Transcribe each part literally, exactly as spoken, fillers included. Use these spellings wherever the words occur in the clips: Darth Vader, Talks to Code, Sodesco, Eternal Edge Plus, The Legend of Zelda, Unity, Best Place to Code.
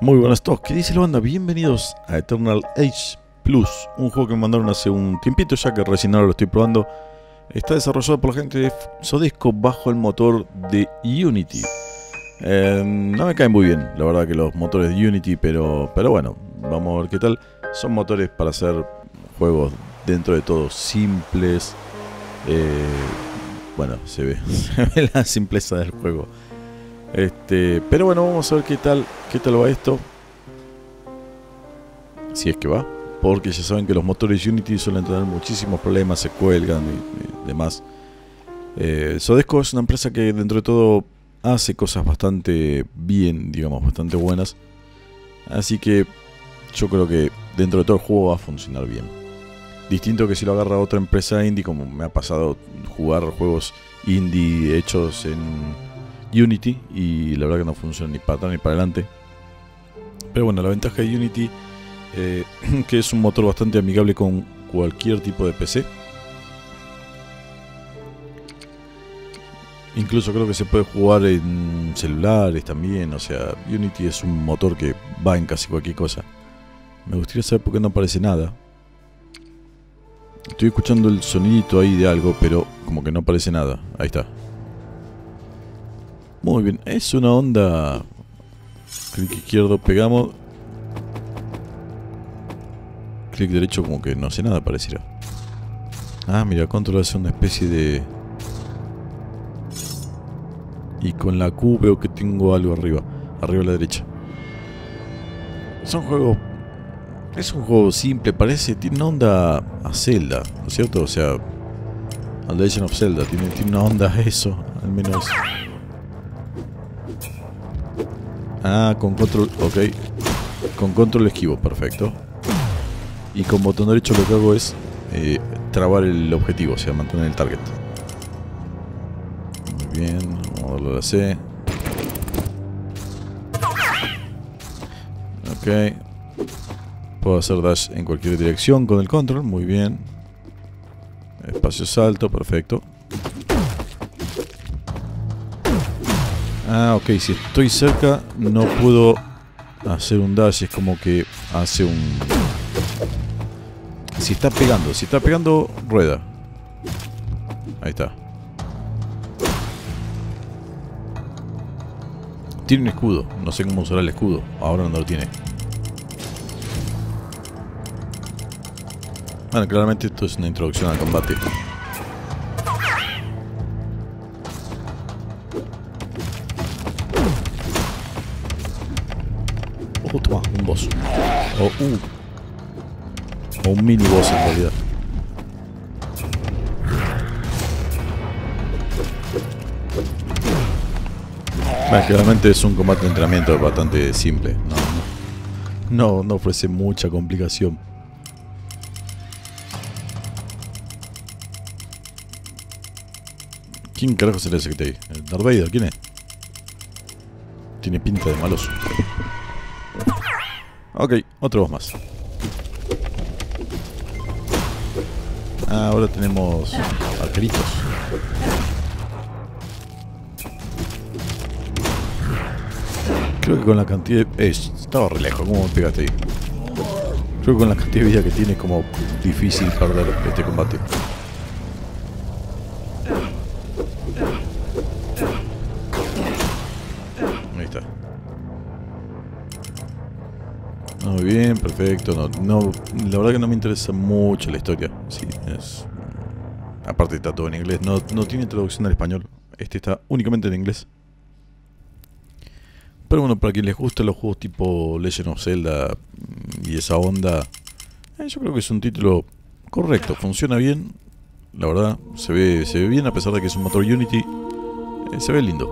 Muy buenas todos, ¿qué dice la banda? Bienvenidos a Eternal Edge Plus, un juego que me mandaron hace un tiempito ya, que recién ahora lo estoy probando. Está desarrollado por la gente de Sodesco bajo el motor de Unity. eh, No me caen muy bien, la verdad, que los motores de Unity, pero, pero bueno, vamos a ver qué tal. Son motores para hacer juegos dentro de todo simples. eh, Bueno, se ve, se ve la simpleza del juego. Este, pero bueno, vamos a ver qué tal, qué tal va esto. Si es que va, porque ya saben que los motores Unity suelen tener muchísimos problemas, se cuelgan y, y demás. Eh, Sodesco es una empresa que dentro de todo hace cosas bastante bien, digamos, bastante buenas. Así que yo creo que dentro de todo el juego va a funcionar bien. Distinto que si lo agarra otra empresa indie, como me ha pasado jugar juegos indie hechos en Unity, y la verdad que no funciona ni para atrás ni para adelante. Pero bueno, la ventaja de Unity, eh, que es un motor bastante amigable con cualquier tipo de P C. Incluso creo que se puede jugar en celulares también. O sea, Unity es un motor que va en casi cualquier cosa. Me gustaría saber por qué no aparece nada. Estoy escuchando el sonidito ahí de algo, pero como que no aparece nada. Ahí está. Muy bien, es una onda. Clic izquierdo, pegamos. Clic derecho, como que no hace nada, pareciera. Ah, mira, control hace una especie de. Y con la Q veo que tengo algo arriba. Arriba a la derecha. Son juegos. Es un juego simple, parece. Tiene una onda a Zelda, ¿no es cierto? O sea, The Legend of Zelda. Tiene, tiene una onda a eso, al menos. Ah, con control, ok. Con control esquivo, perfecto. Y con botón derecho lo que hago es eh, trabar el objetivo, o sea, mantener el target. Muy bien, vamos a darle a la C. Ok. Puedo hacer dash en cualquier dirección con el control, muy bien. Espacio salto, perfecto. Ah, ok, si estoy cerca no puedo hacer un dash, es como que hace un... Si está pegando, si está pegando, rueda. Ahí está. Tiene un escudo, no sé cómo usar el escudo, ahora no lo tiene. Bueno, claramente esto es una introducción al combate. Oh, toma, un boss. O oh, un... O oh, un mini boss en realidad. Bueno, claramente es un combate de entrenamiento bastante simple. No, no, no ofrece mucha complicación. ¿Quién carajo será ese que te di? ¿El Darth Vader? ¿Quién es? Tiene pinta de maloso. Ok, otro boss más. Ah, ahora tenemos arqueritos. Creo que con la cantidad de... Eh, estaba re lejos, ¿cómo me pegaste ahí? Creo que con la cantidad de vida que tiene es como difícil perder este combate. Muy bien, perfecto. No, no, la verdad que no me interesa mucho la historia. Sí, es... Aparte está todo en inglés. No, no tiene traducción al español. Este está únicamente en inglés. Pero bueno, para quien les gusta los juegos tipo Legend of Zelda y esa onda, eh, yo creo que es un título correcto. Funciona bien. La verdad, se ve, se ve bien a pesar de que es un motor Unity. Eh, se ve lindo.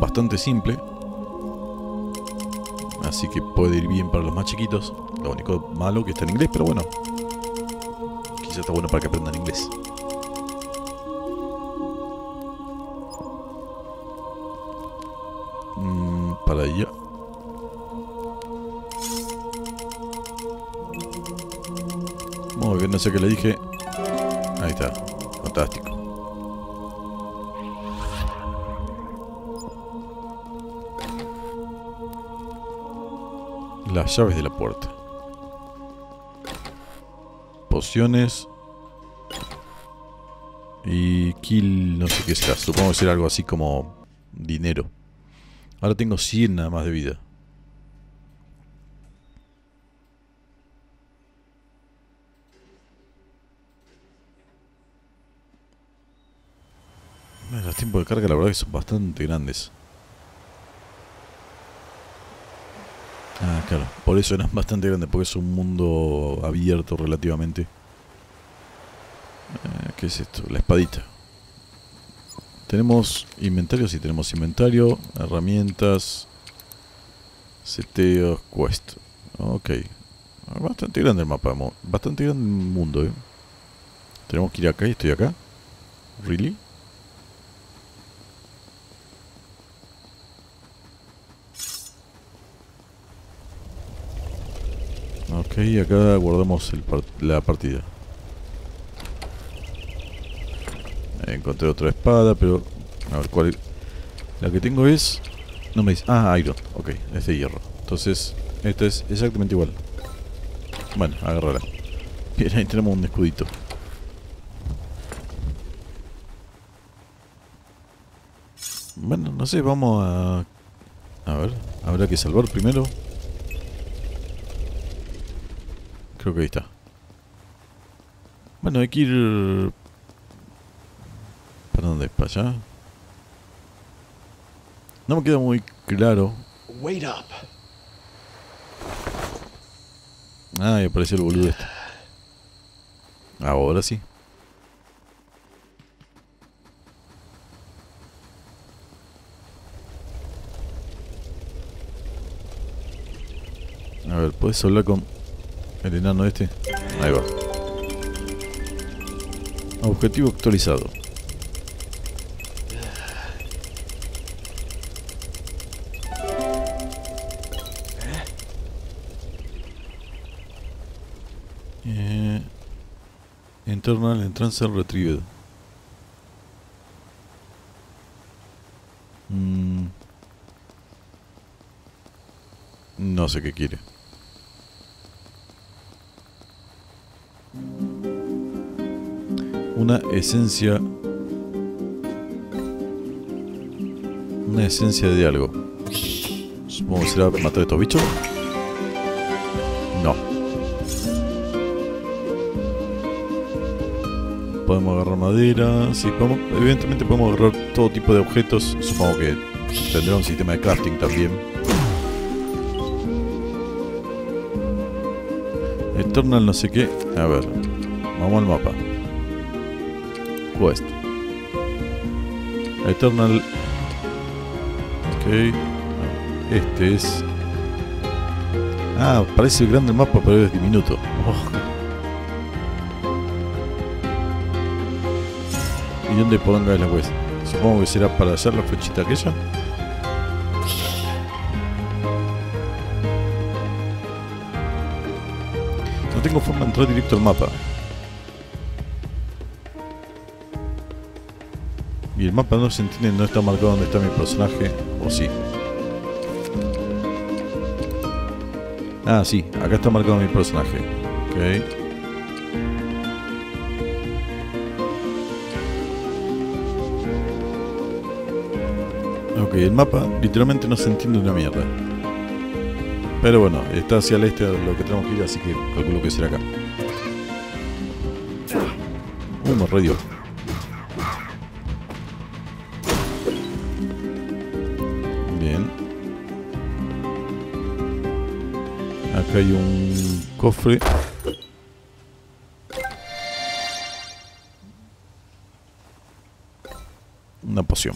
Bastante simple. Así que puede ir bien para los más chiquitos. Lo único malo que está en inglés, pero bueno, quizá está bueno para que aprendan inglés. Mm, para allá. Muy bien, no sé qué le dije. Ahí está, fantástico. las llaves de la puerta. Pociones. Y kill, no sé qué será. Supongo que será algo así como dinero. Ahora tengo cien nada más de vida. Los tiempos de carga la verdad que son bastante grandes. Ah, claro. Por eso eran bastante grandes, porque es un mundo abierto relativamente. Eh, ¿Qué es esto? La espadita. Tenemos inventario, sí, tenemos inventario, herramientas, seteos, quest. Ok. Bastante grande el mapa, bastante grande el mundo, eh. Tenemos que ir acá y estoy acá. ¿Really? Ok, acá guardamos el par la partida. Encontré otra espada, pero... A ver, ¿cuál es? La que tengo es... No me dice... Ah, Iron. Ok, es de hierro. Entonces, esta es exactamente igual. Bueno, agárrala. Bien, ahí tenemos un escudito. Bueno, no sé, vamos a... A ver, habrá que salvar primero. Creo que ahí está. Bueno, hay que ir... ¿Para dónde? ¿Para allá? No me queda muy claro. Ah, y apareció el boludo este. Ahora sí. A ver, ¿puedes hablar con el enano este? Ahí va. Objetivo actualizado. Eh, internal entrance retrieved. Mm. No sé qué quiere. Una esencia. Una esencia de algo. Supongo que será matar a estos bichos. No. Podemos agarrar madera, sí, podemos, evidentemente podemos agarrar todo tipo de objetos. Supongo que tendrá un sistema de crafting también. Eternal no sé qué. A ver, vamos al mapa. Quest. Eternal. Ok. Este es... Ah, parece grande el mapa, pero es diminuto. Oh. ¿Y dónde por dónde es la quest? Supongo que será para hacer la flechita aquella. No tengo forma de entrar directo al mapa. Y el mapa no se entiende, no está marcado dónde está mi personaje. O sí. Ah, sí, acá está marcado mi personaje. Ok. Ok, el mapa literalmente no se entiende una mierda. Pero bueno, está hacia el este lo que tenemos que ir, así que calculo que será acá. Uy, me re dio. Bien. Acá hay un cofre. Una poción.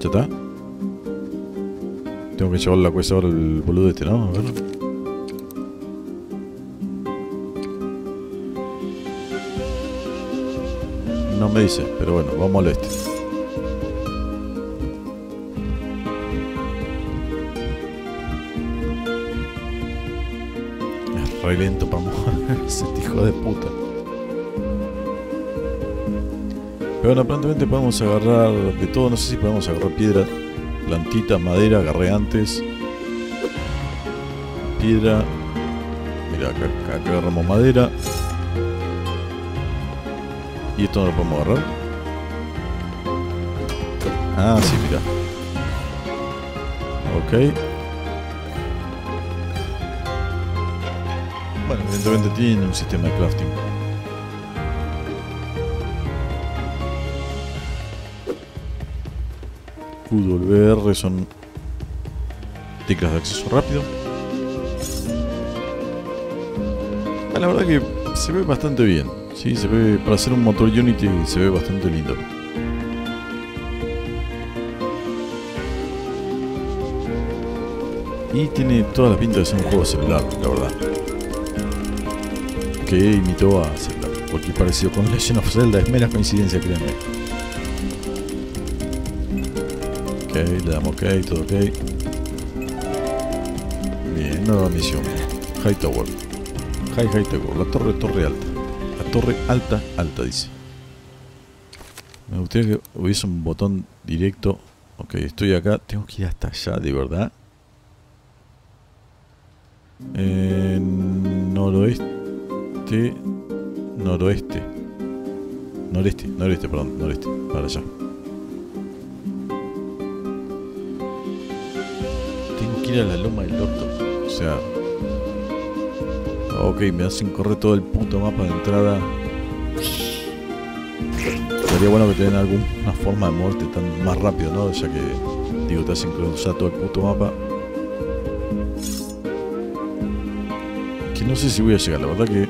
¿Ya está? Tengo que llevar la cuesta ahora al boludo este, ¿no? A ver. No me dice, pero bueno, vamos al este. Es re lento para moverse, hijo de puta. Pero bueno, aparentemente podemos agarrar de todo, no sé si podemos agarrar piedra. plantita, madera, agarré antes. Piedra. Mira, acá, acá agarramos madera. ¿Y esto no lo podemos agarrar? Ah, sí, mira. Ok. Bueno, evidentemente tiene un sistema de crafting. Q W R son teclas de acceso rápido. Ah, la verdad que se ve bastante bien. Sí, se ve, para hacer un motor Unity se ve bastante lindo. Y tiene todas las pintas de ser un juego celular, la verdad. Que imitó a Zelda. Porque parecido con Legend of Zelda es mera coincidencia, créanme. Ok, le damos ok, todo ok. Bien, nueva misión. High Tower. High, high tower. La torre, torre alta. La torre alta, alta, dice. Me gustaría que hubiese un botón directo. Ok, estoy acá. Tengo que ir hasta allá, de verdad. Eh, noroeste. Noroeste, noreste, noreste, perdón, noreste, para allá. Tengo que ir a la loma del doctor. O sea, ok, me hacen correr todo el puto mapa de entrada. Sería bueno que te den alguna forma de moverte tan más rápido, ¿no? Ya que, digo, te hacen cruzar todo el puto mapa. Que no sé si voy a llegar, la verdad que...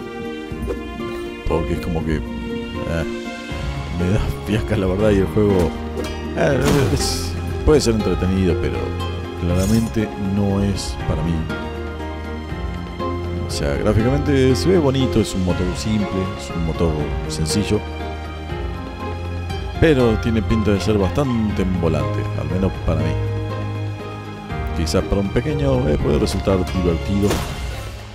Porque es como que... Eh, me da fiascas, la verdad, y el juego... Eh, es, puede ser entretenido, pero... Claramente no es para mí. O sea, gráficamente se ve bonito, es un motor simple, es un motor sencillo. Pero tiene pinta de ser bastante volante, al menos para mí. Quizás para un pequeño eh, puede resultar divertido.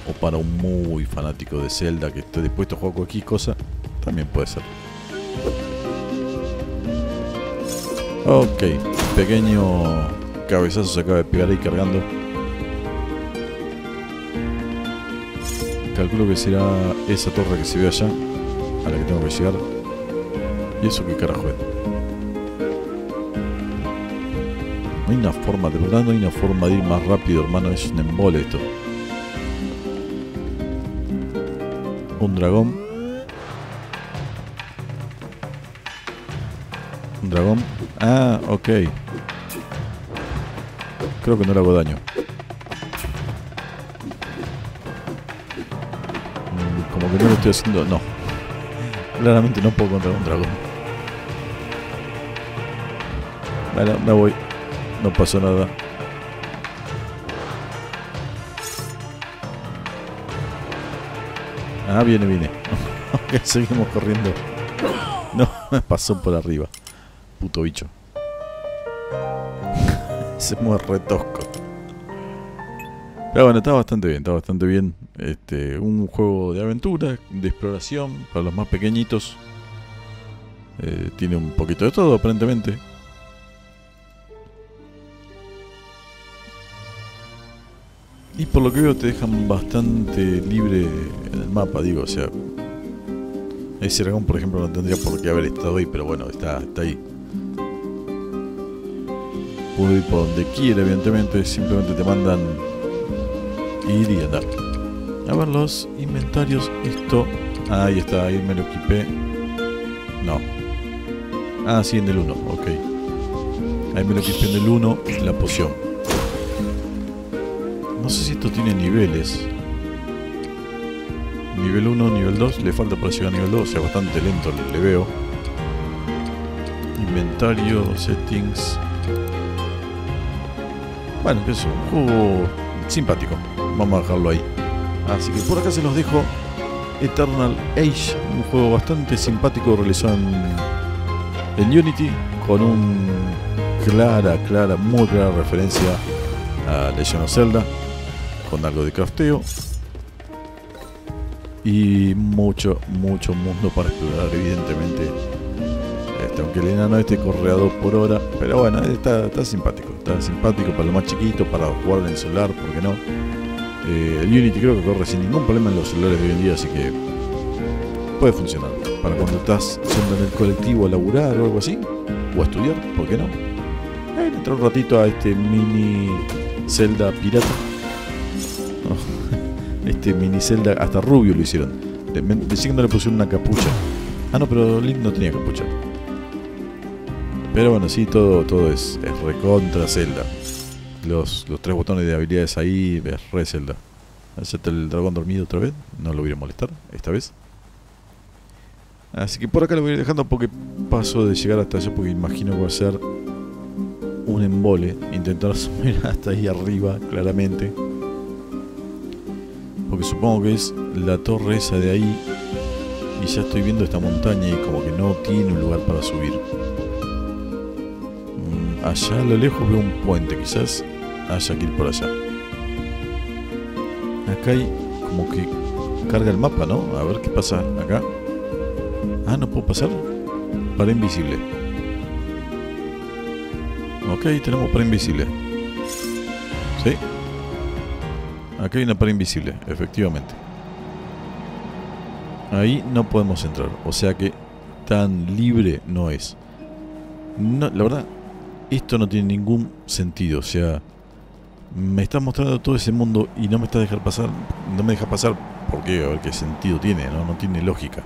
O para un muy fanático de Zelda que esté dispuesto a jugar cualquier cosa, también puede ser. Ok, pequeño cabezazo se acaba de pegar ahí cargando. Calculo que será esa torre que se ve allá, a la que tengo que llegar. ¿Y eso qué carajo es? No hay una forma, de verdad no hay una forma de ir más rápido, hermano, es un embole esto. Un dragón. Un dragón. Ah, ok. Creo que no le hago daño. Como que no lo estoy haciendo... No. Claramente no puedo contra un dragón. Vale, me voy. No pasó nada. Ah, viene, viene. Ok, seguimos corriendo. No, me pasó por arriba. Puto bicho. Se mueve re tosco. Pero bueno, está bastante bien, está bastante bien. Este, un juego de aventura, de exploración, para los más pequeñitos. Eh, tiene un poquito de todo, aparentemente. Y por lo que veo te dejan bastante libre en el mapa, digo, o sea... Ese dragón, por ejemplo, no tendría por qué haber estado ahí, pero bueno, está, está ahí. Puedo ir por donde quiera, evidentemente, simplemente te mandan ir y andar. A ver los inventarios, esto... Ah, ahí está, ahí me lo equipé. No. Ah, sí, en el uno, ok. Ahí me lo equipé en el uno, la poción. No sé si esto tiene niveles. Nivel uno, nivel dos. Le falta para llegar a nivel dos. O sea, bastante lento le veo. Inventario, settings. Bueno, eso. Un juego simpático. Vamos a dejarlo ahí. Así que por acá se los dejo. Eternal Edge. Un juego bastante simpático realizado en, en Unity. Con un clara, clara, muy clara referencia a Legend of Zelda. Con algo de crafteo y mucho, mucho mundo para explorar, evidentemente. Este, aunque el enano este correado por hora, pero bueno, está, está simpático. Está tan simpático para lo más chiquito, para jugar en el celular, ¿por qué no? Eh, el Unity creo que corre sin ningún problema en los celulares de hoy en día, así que puede funcionar para cuando estás siendo en el colectivo a laburar o algo así, o a estudiar, ¿por qué no? Eh, entrar un ratito a este mini Zelda pirata. No, este mini Zelda hasta rubio lo hicieron. Decía que no le pusieron una capucha. Ah, no, pero Link no tenía capucha. Pero bueno, sí, todo, todo es, es recontra Zelda. Los, los tres botones de habilidades ahí es re Zelda. Excepto el dragón dormido otra vez. No lo voy a molestar esta vez. Así que por acá lo voy a ir dejando porque paso de llegar hasta allá, porque imagino que va a ser un embole intentar subir hasta ahí arriba, claramente. Porque supongo que es la torre esa de ahí. Y ya estoy viendo esta montaña y como que no tiene un lugar para subir. Allá a lo lejos veo un puente, quizás haya que ir por allá. Acá hay como que carga el mapa, ¿no? A ver qué pasa acá. Ah, ¿no puedo pasar? Pared invisible. Ok, tenemos pared invisible. Sí. Acá hay una pared invisible, efectivamente. Ahí no podemos entrar, o sea que tan libre no es. No, la verdad... Esto no tiene ningún sentido, o sea, me estás mostrando todo ese mundo y no me estás dejar pasar, no me dejas pasar, porque a ver qué sentido tiene, no, no tiene lógica.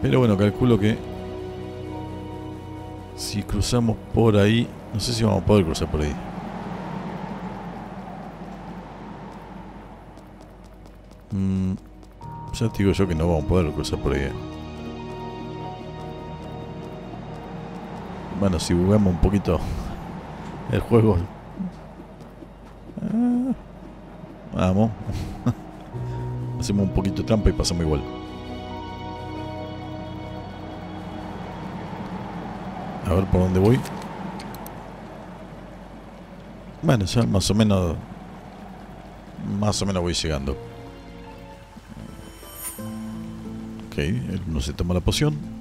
Pero bueno, calculo que si cruzamos por ahí, no sé si vamos a poder cruzar por ahí. Mm, ya te digo yo que no vamos a poder cruzar por ahí. Eh. Bueno, si jugamos un poquito el juego. Ah, vamos. Hacemos un poquito de trampa y pasamos igual. A ver por dónde voy. Bueno, ya más o menos... Más o menos voy llegando. Ok, él no se toma la poción.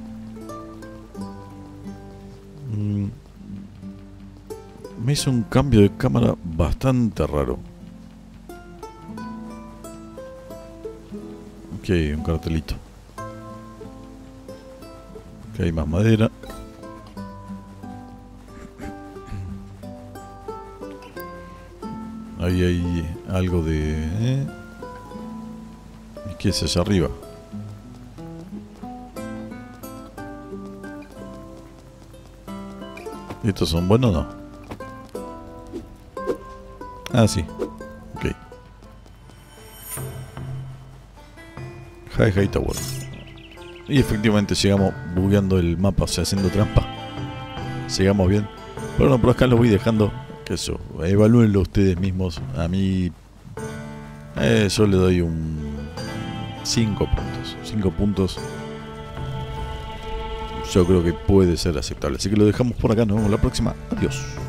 Me hizo un cambio de cámara bastante raro. Ok, un cartelito. Ok, hay más madera. Ahí hay algo de... ¿eh? ¿Qué es allá arriba? ¿Estos son buenos o no? Ah, sí. Ok. High High Tower. Y efectivamente llegamos bugueando el mapa, o sea, haciendo trampa. Llegamos bien. Pero bueno, por acá los voy dejando. Que eso, evalúenlo ustedes mismos. A mí... Eh, yo le doy un... cinco puntos. cinco puntos. Yo creo que puede ser aceptable. Así que lo dejamos por acá. Nos vemos la próxima. Adiós.